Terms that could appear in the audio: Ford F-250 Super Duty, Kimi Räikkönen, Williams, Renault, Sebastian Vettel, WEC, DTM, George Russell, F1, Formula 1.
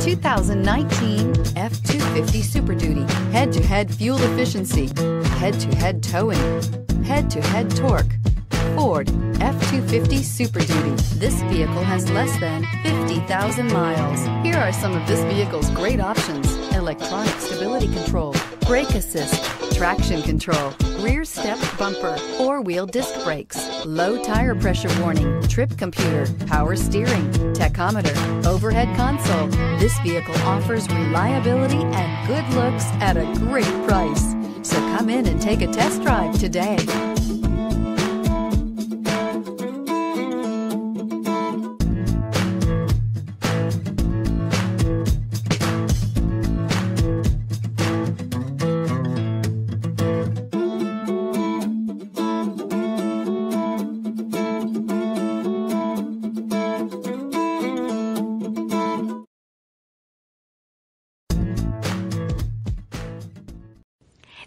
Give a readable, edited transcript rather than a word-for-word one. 2019 F-250 Super Duty. Head-to-head fuel efficiency, head-to-head towing, head-to-head torque. Ford F-250 Super Duty. This vehicle has less than 50,000 miles. Here are some of this vehicle's great options: electronic stability control, brake assist, traction control, rear step bumper, four-wheel disc brakes, low tire pressure warning, trip computer, power steering, tachometer, overhead console. This vehicle offers reliability and good looks at a great price. So come in and take a test drive today.